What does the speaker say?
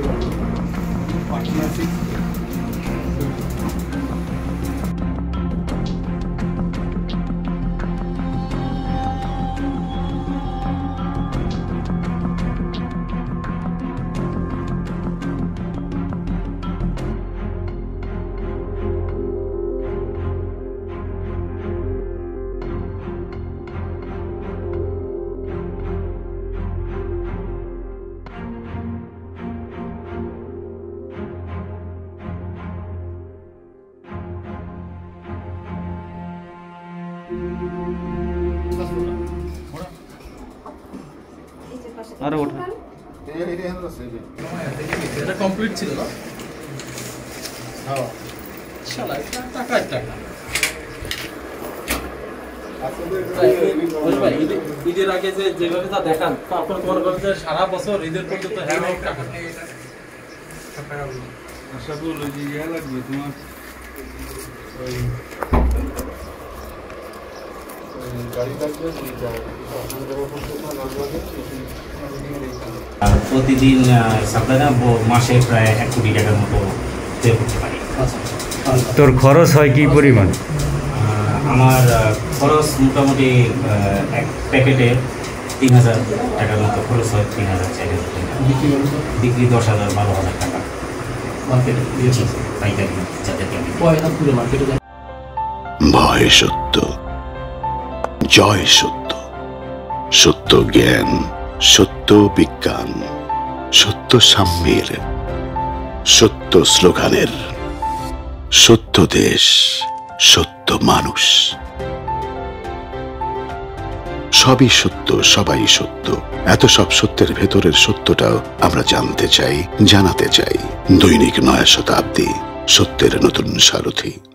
automatic. अरे उठा ये हम लोग सेजे ये कंप्लीट चिल ना हाँ चला इतना क्या इतना अच्छा इधर आके जो जगह पे तो देखा तो अपन कौन करते हैं शारा बसो इधर पर तो है ना क्या करते हैं अच्छा तो लोजी ये लग गया तुम्हारे गाड़ी तक जो नीचे अपन जब अपन तो ना लग প্রতিদিন সপ্তাহে মাসে প্রায় 1 কোটি টাকার মতো ব্যয় করতে পারি। তোর খরচ হয় কি পরিমাণ? আমার খরচ মোটামুটি এক প্যাকেটে 3000 টাকার মতো খরচ হয়। 3000 টাকা বিক্রি 10000 12000 টাকা মার্কেটে দিয়েছি পাইকারি যাতে আমি পয়লা পুরো মার্কেটে ভাই সত্য জয় সত্য সত্য জ্ঞান সত্য বিজ্ঞান সত্য সাম্যের সত্য স্লোগানের সত্য দেশ সত্য মানুষ সবই সত্য সবাই সত্য এত সব সত্যের ভেতরের সত্যটাও আমরা জানতে চাই জানাতে চাই দৈনিক নয়া শতাব্দী সত্যের নতুন সারথি।